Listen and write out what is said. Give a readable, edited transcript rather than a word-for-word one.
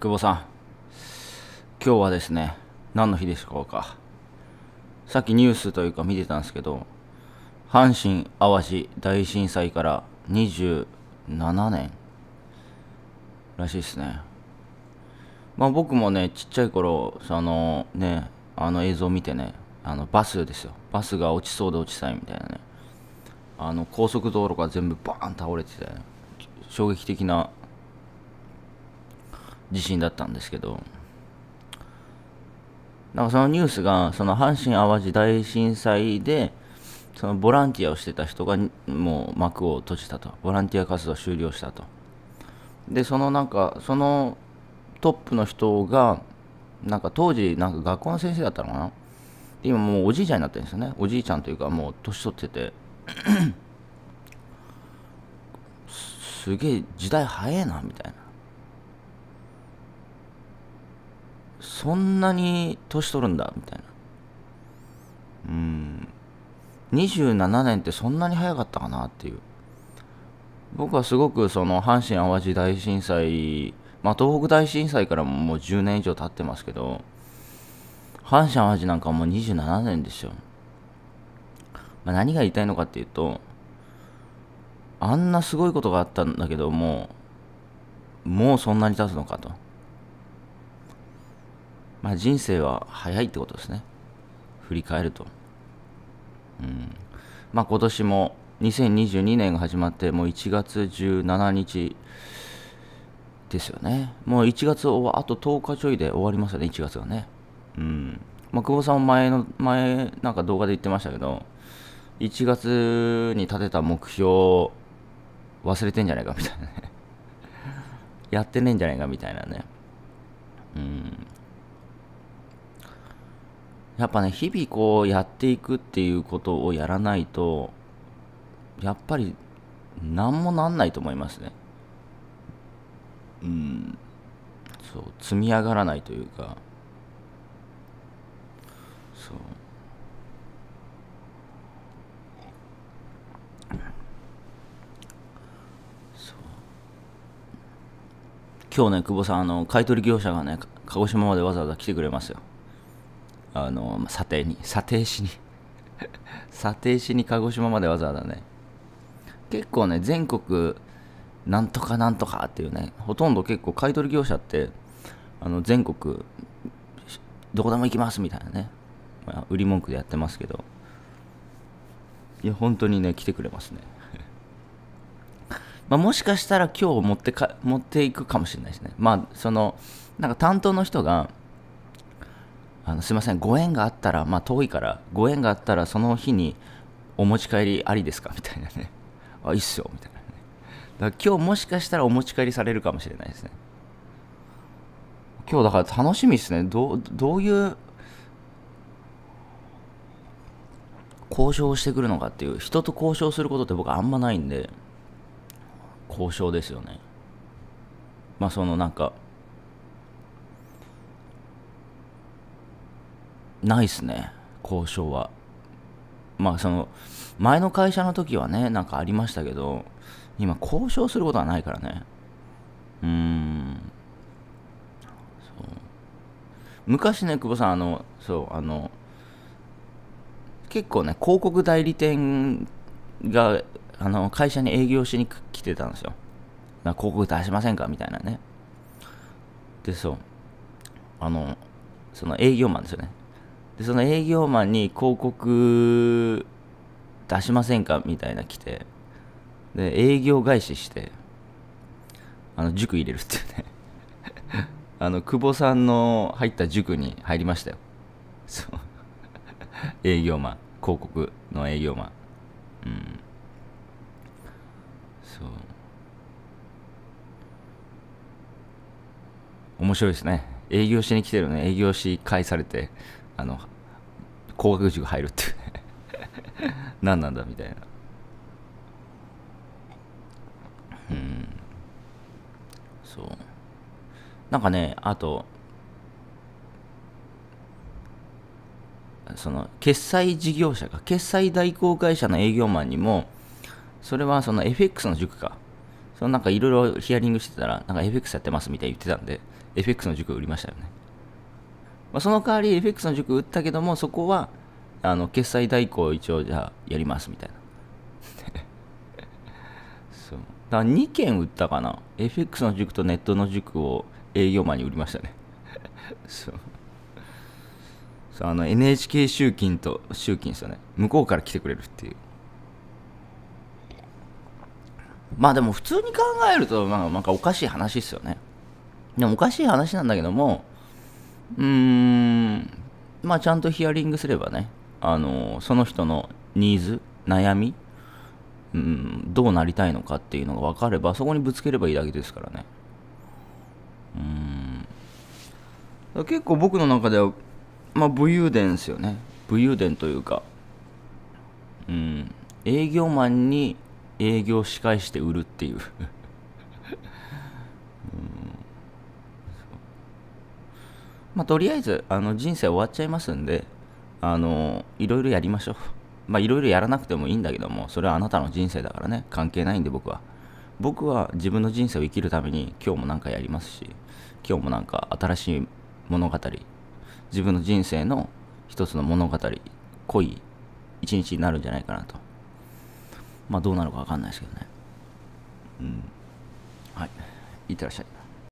久保さん、今日はですね、何の日でしょうか。さっきニュースというか見てたんですけど、阪神・淡路大震災から27年らしいですね。まあ僕もね、ちっちゃい頃、あの映像を見てね、バスですよ。バスが落ちそうで落ちたいみたいなね。高速道路が全部バーン倒れてて、衝撃的な地震だったんですけど、なんかそのニュースが、その阪神・淡路大震災で、そのボランティアをしてた人がもう幕を閉じたと、ボランティア活動終了したと。で、そのトップの人が、当時、学校の先生だったのかな。今もうおじいちゃんになってるんですよね。おじいちゃんというか、もう年取ってて、すげえ時代早えなみたいな、そんなに年取るんだみたいな、27年ってそんなに早かったかなっていう。僕はすごくその阪神・淡路大震災、東北大震災からももう10年以上経ってますけど、阪神・淡路なんかもう27年ですよ。何が言いたいのかっていうと、あんなすごいことがあったんだけども、もうそんなに経つのかと。人生は早いってことですね、振り返ると。今年も2022年が始まって、もう1月17日ですよね。もう1月あと10日ちょいで終わりますよね、1月がね。久保さんも前なんか動画で言ってましたけど、1月に立てた目標を忘れてんじゃないかみたいなねやってねえんじゃないかみたいなね。やっぱね、日々こうやっていくっていうことをやらないと、やっぱり何もなんないと思いますね。そう、積み上がらないというか、そう。今日ね、久保さん、買取業者がね、鹿児島までわざわざ来てくれますよ。査定しに鹿児島までわざわざね。結構ね、全国なんとかなんとかっていうね、ほとんど結構買取業者って全国どこでも行きますみたいなね、売り文句でやってますけど、いや本当にね、来てくれますね。もしかしたら今日持っていくかもしれないですね。担当の人が、すいません、ご縁があったら、遠いから、ご縁があったら、その日にお持ち帰りありですかみたいなね。あ、いいっすよ、みたいなね。だから今日もしかしたらお持ち帰りされるかもしれないですね。今日だから楽しみですね。どういう交渉をしてくるのかっていう、人と交渉することって僕あんまないんで、交渉ですよね。ないっすね、交渉は。前の会社の時はね、ありましたけど、今交渉することはないからね。そう。昔ね、久保さん、結構ね、広告代理店が、会社に営業しに来てたんですよ。広告出しませんかみたいなね。で、そう。その営業マンですよね。で、その営業マンに広告出しませんかみたいな来て、で、営業返しして、塾入れるっていうね。久保さんの入った塾に入りましたよ。そう。営業マン。広告の営業マン。そう。面白いですね。営業しに来てるね。営業し返されて、工学塾入るっていうね。何なんだみたいな。そう。あと、決済事業者か、決済代行会社の営業マンにも、それはその FX の塾か。そのなんかいろいろヒアリングしてたら、なんか FX やってますみたいに言ってたんで、FX の塾売りましたよね。まあ、その代わり FX の塾売ったけども、そこは、決済代行を一応じゃあやりますみたいな。そう。だから2件売ったかな。FX の塾とネットの塾を営業マンに売りましたね。そう。NHK 集金と集金ですよね。向こうから来てくれるっていう。まあでも普通に考えると、なんかおかしい話ですよね。でもおかしい話なんだけども、まあちゃんとヒアリングすればね、その人のニーズ、悩み、どうなりたいのかっていうのが分かれば、そこにぶつければいいだけですからね。結構僕の中では、まあ武勇伝ですよね。武勇伝というか、営業マンに営業し返して売るっていう。まあとりあえず人生終わっちゃいますんで、いろいろやりましょう。まあいろいろやらなくてもいいんだけども、それはあなたの人生だからね、関係ないんで僕は。僕は自分の人生を生きるために今日もなんかやりますし、今日もなんか新しい物語、自分の人生の一つの物語、濃い一日になるんじゃないかなと。まあどうなるかわかんないですけどね。はい。いってらっしゃい。